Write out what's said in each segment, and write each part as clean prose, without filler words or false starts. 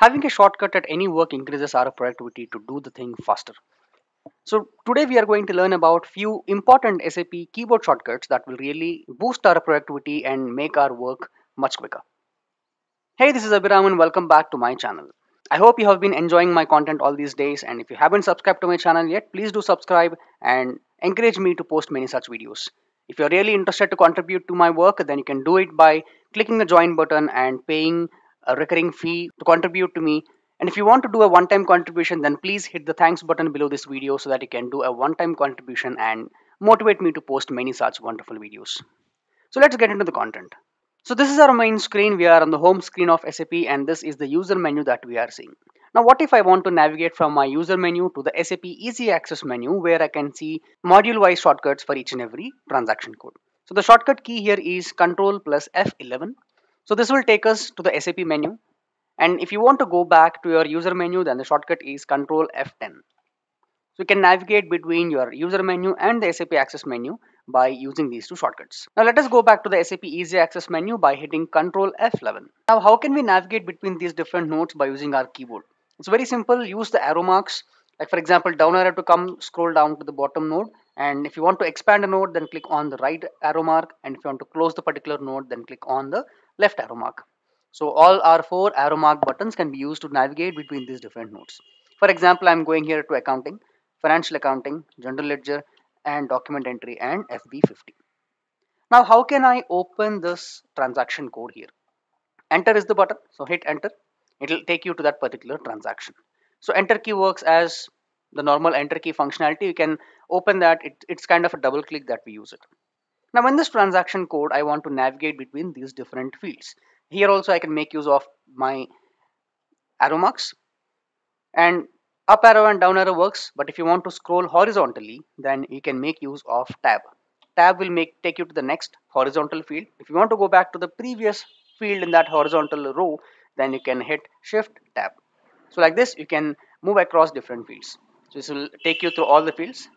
Having a shortcut at any work increases our productivity to do the thing faster. So today we are going to learn about few important SAP keyboard shortcuts that will really boost our productivity and make our work much quicker. Hey, this is Abhiram and welcome back to my channel. I hope you have been enjoying my content all these days, and if you haven't subscribed to my channel yet, please do subscribe and encourage me to post many such videos. If you're really interested to contribute to my work, then you can do it by clicking the join button and paying a recurring fee to contribute to me. And if you want to do a one-time contribution, then please hit the thanks button below this video so that you can do a one-time contribution and motivate me to post many such wonderful videos. So let's get into the content. So this is our main screen. We are on the home screen of SAP, and this is the user menu that we are seeing. Now what if I want to navigate from my user menu to the SAP Easy Access menu, where I can see module-wise shortcuts for each and every transaction code. So the shortcut key here is Ctrl+F11. So this will take us to the SAP menu. And if you want to go back to your user menu, then the shortcut is Ctrl F10. So you can navigate between your user menu and the SAP Access menu by using these two shortcuts. Now let us go back to the SAP Easy Access menu by hitting Ctrl F11. Now how can we navigate between these different nodes by using our keyboard? It's very simple. Use the arrow marks. Like for example, down arrow to come, scroll down to the bottom node. And if you want to expand a node, then click on the right arrow mark. And if you want to close the particular node, then click on the left arrow mark. So all our four arrow mark buttons can be used to navigate between these different nodes. For example, I'm going here to accounting, financial accounting, general ledger, and document entry, and FB50. Now, how can I open this transaction code here? Enter is the button. So hit enter. It'll take you to that particular transaction. So enter key works as the normal enter key functionality. You can open that. It's kind of a double click that we use it. Now, in this transaction code, I want to navigate between these different fields. Here also I can make use of my arrow marks, and up arrow and down arrow works, but if you want to scroll horizontally, then you can make use of tab. Tab will take you to the next horizontal field. If you want to go back to the previous field in that horizontal row, then you can hit shift tab. So like this you can move across different fields. So this will take you through all the fields.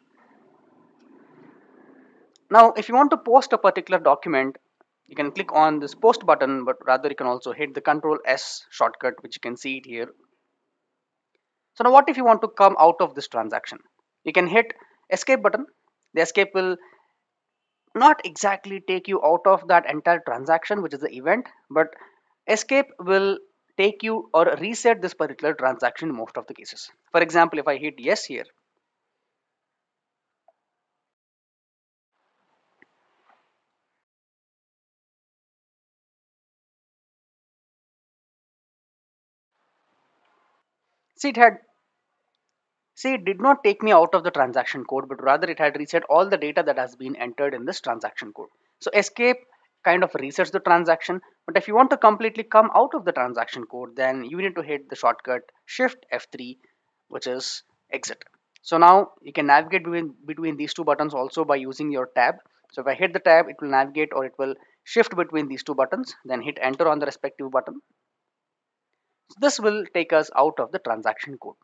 Now if you want to post a particular document, you can click on this post button, but rather you can also hit the Ctrl S shortcut, which you can see it here. So now what if you want to come out of this transaction? You can hit escape button. The escape will not exactly take you out of that entire transaction, which is the event, but escape will take you or reset this particular transaction in most of the cases. For example, if I hit yes here, it did not take me out of the transaction code, but rather it had reset all the data that has been entered in this transaction code. So escape kind of resets the transaction, but if you want to completely come out of the transaction code, then you need to hit the shortcut shift F3, which is exit. So now you can navigate between these two buttons also by using your tab. So if I hit the tab, it will navigate, or it will shift between these two buttons, then hit enter on the respective button. So this will take us out of the transaction code.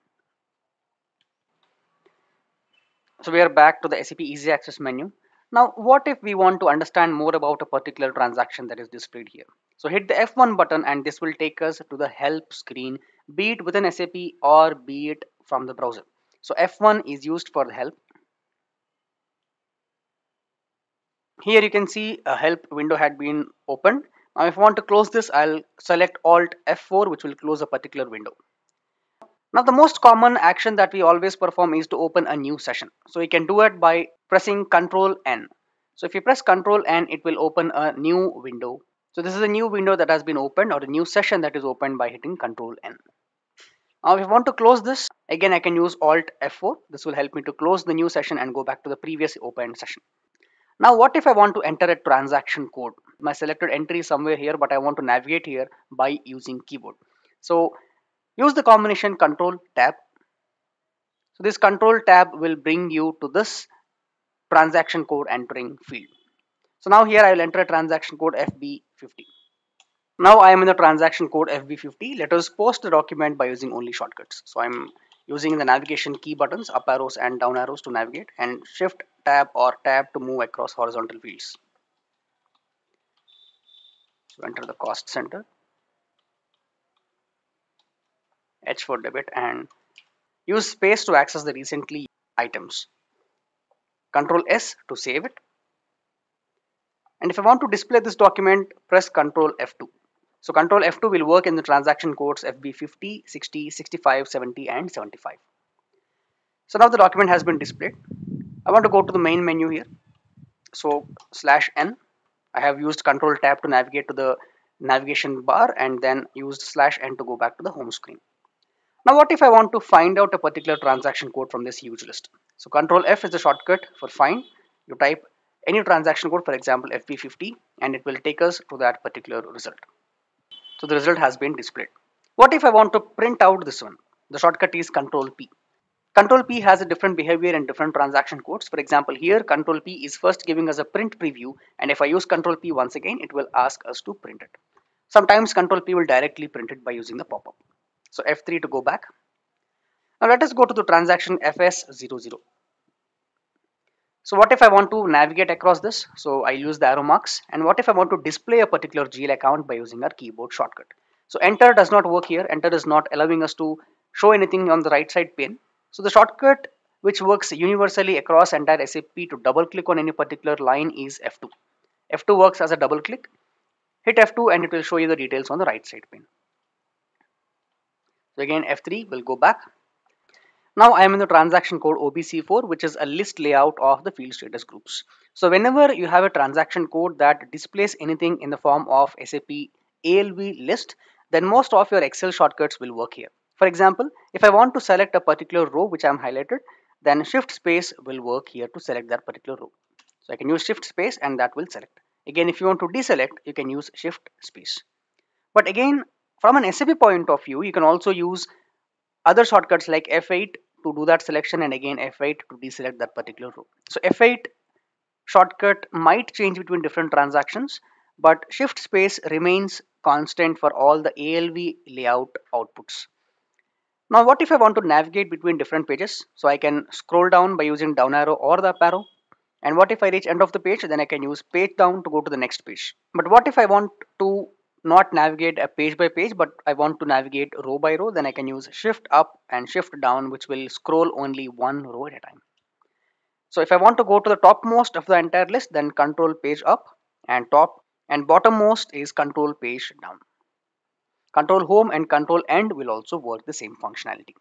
So we are back to the SAP Easy Access menu. Now what if we want to understand more about a particular transaction that is displayed here? So hit the F1 button, and this will take us to the help screen, be it within SAP or be it from the browser. So F1 is used for the help. Here you can see a help window had been opened. Now if I want to close this, I'll select Alt F4, which will close a particular window. Now the most common action that we always perform is to open a new session. So you can do it by pressing Ctrl N. So if you press Ctrl N, it will open a new window. So this is a new window that has been opened, or a new session that is opened by hitting Ctrl N. Now if I want to close this, again I can use Alt F4. This will help me to close the new session and go back to the previous opened session. Now what if I want to enter a transaction code? My selected entry is somewhere here, but I want to navigate here by using keyboard. So use the combination Ctrl Tab. So this Ctrl Tab will bring you to this transaction code entering field. So now here I will enter a transaction code FB50. Now I am in the transaction code FB50. Let us post the document by using only shortcuts. So I'm using the navigation key buttons, up arrows and down arrows to navigate, and shift tab or tab to move across horizontal fields. So enter the cost center. H4 debit and use space to access the recently items. Control S to save it. And if I want to display this document, press Control F2. So Control F2 will work in the transaction codes FB50, 60, 65, 70 and 75. So now the document has been displayed. I want to go to the main menu here. So /N. I have used Control Tab to navigate to the navigation bar and then used /N to go back to the home screen. Now what if I want to find out a particular transaction code from this huge list? So Control F is the shortcut for find. You type any transaction code, for example FP50, and it will take us to that particular result. So the result has been displayed. What if I want to print out this one? The shortcut is Control P. Control P has a different behavior and different transaction codes. For example, here Control P is first giving us a print preview, and if I use Control P once again, it will ask us to print it. Sometimes Control P will directly print it by using the pop-up. So F3 to go back. Now let us go to the transaction FS00. So what if I want to navigate across this? So I use the arrow marks. And what if I want to display a particular GL account by using our keyboard shortcut? So enter does not work here. Enter is not allowing us to show anything on the right side pane. So the shortcut which works universally across entire SAP to double click on any particular line is F2. F2 works as a double click. Hit F2 and it will show you the details on the right side pane. So again F3 will go back. Now I am in the transaction code OBC4, which is a list layout of the field status groups. So whenever you have a transaction code that displays anything in the form of SAP ALV list, then most of your Excel shortcuts will work here. For example, if I want to select a particular row which I am highlighted, then shift space will work here to select that particular row. So I can use shift space and that will select. Again, if you want to deselect, you can use shift space. But again, from an SAP point of view, you can also use other shortcuts like F8 to do that selection, and again F8 to deselect that particular row. So F8 shortcut might change between different transactions, but shift space remains constant for all the ALV layout outputs. Now what if I want to navigate between different pages? So I can scroll down by using down arrow or the up arrow. And what if I reach end of the page? Then I can use page down to go to the next page. But what if I want to not navigate a page by page, but I want to navigate row by row? Then I can use shift up and shift down, which will scroll only one row at a time. So if I want to go to the topmost of the entire list, then control page up and top, and bottommost is control page down. Control home and control end will also work the same functionality.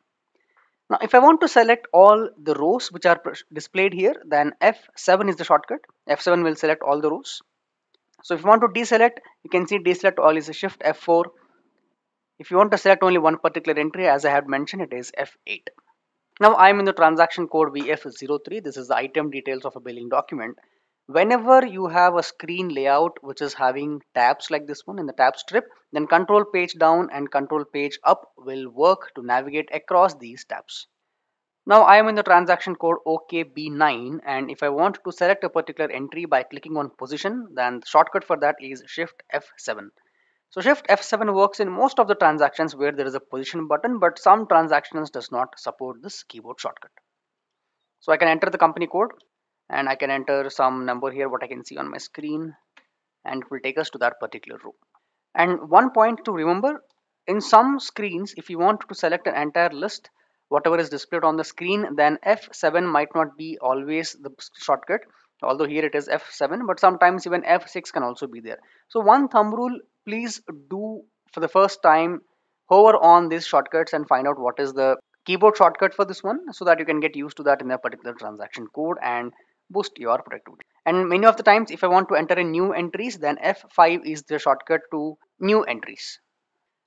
Now if I want to select all the rows which are displayed here, then F7 is the shortcut. F7 will select all the rows. So if you want to deselect, you can see deselect all is a shift F4. If you want to select only one particular entry, as I had mentioned, it is F8. Now I am in the transaction code VF03. This is the item details of a billing document. Whenever you have a screen layout which is having tabs like this one in the tab strip, then control page down and control page up will work to navigate across these tabs. Now I am in the transaction code OKB9, and if I want to select a particular entry by clicking on position, then the shortcut for that is shift F7. So shift F7 works in most of the transactions where there is a position button, but some transactions does not support this keyboard shortcut. So I can enter the company code and I can enter some number here, what I can see on my screen, and it will take us to that particular row. And one point to remember, in some screens, if you want to select an entire list, whatever is displayed on the screen, then F7 might not be always the shortcut, although here it is F7, but sometimes even F6 can also be there. So one thumb rule, please do for the first time hover on these shortcuts and find out what is the keyboard shortcut for this one, so that you can get used to that in a particular transaction code and boost your productivity. And many of the times, if I want to enter in new entries, then F5 is the shortcut to new entries.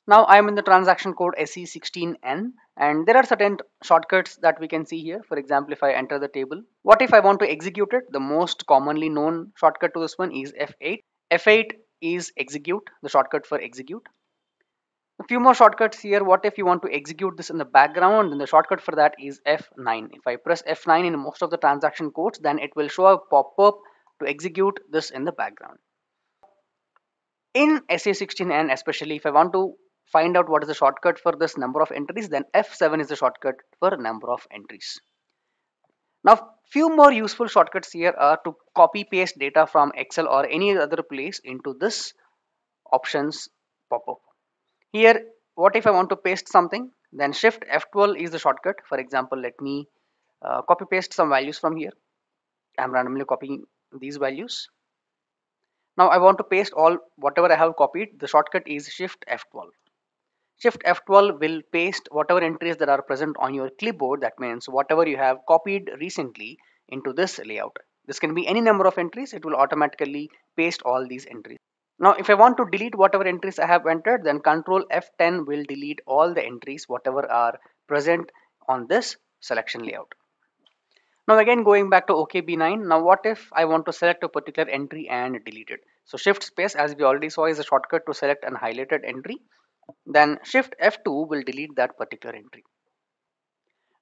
Now I am in the transaction code SE16N, and there are certain shortcuts that we can see here. For example, if I enter the table, what if I want to execute it? The most commonly known shortcut to this one is F8. F8 is execute, the shortcut for execute. A few more shortcuts here. What if you want to execute this in the background? Then the shortcut for that is F9. If I press F9 in most of the transaction codes, then it will show a pop-up to execute this in the background. In SA16N especially, if I want to find out what is the shortcut for this number of entries, then F7 is the shortcut for number of entries. Now, few more useful shortcuts here are to copy paste data from Excel or any other place into this options pop-up. Here, what if I want to paste something? Then shift F12 is the shortcut. For example, let me copy paste some values from here. I'm randomly copying these values. Now I want to paste all whatever I have copied. The shortcut is shift F12. Shift F12 will paste whatever entries that are present on your clipboard. That means whatever you have copied recently into this layout. This can be any number of entries. It will automatically paste all these entries. Now if I want to delete whatever entries I have entered, then Control F10 will delete all the entries whatever are present on this selection layout. Now again going back to OKB9, now what if I want to select a particular entry and delete it? So shift space, as we already saw, is a shortcut to select an highlighted entry. Then shift F2 will delete that particular entry.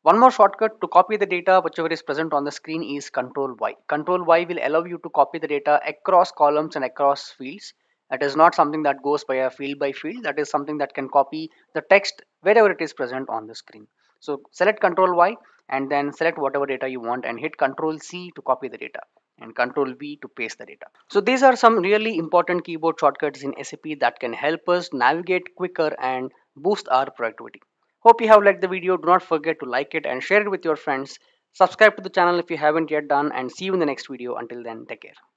One more shortcut to copy the data whichever is present on the screen is Control Y. Control Y will allow you to copy the data across columns and across fields. That is not something that goes by a field by field. That is something that can copy the text wherever it is present on the screen. So select Control Y and then select whatever data you want and hit Control C to copy the data and Control V to paste the data. So these are some really important keyboard shortcuts in SAP that can help us navigate quicker and boost our productivity. Hope you have liked the video. Do not forget to like it and share it with your friends. Subscribe to the channel if you haven't yet done, and see you in the next video. Until then, take care.